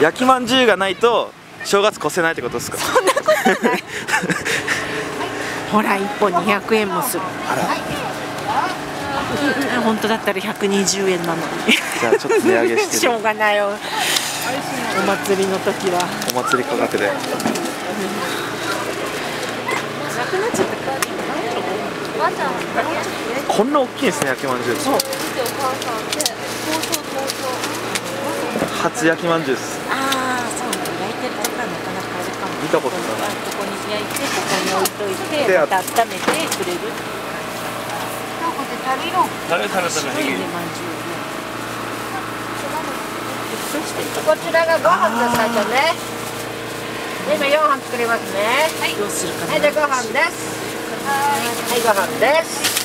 焼きまんじゅうがないと正月越せないってことですか？そんなことないほら1本200円もする。あら本当だったら120円なのにじゃあちょっと値上げしてるしょうがないよ。お祭りの時はお祭り価格でなくなっちゃった。こんな大きいですね、焼きまんじゅう。そう初焼きまんじゅうです。ああそうね、焼いてるとかなかなかあるかも。見たことない。ここに焼いてここに置いといてまた温めてくれる。こちらがご飯の最初ね。今4飯作りますね。はい、どうするかな。はい、じゃあご飯です。はい、ご飯です。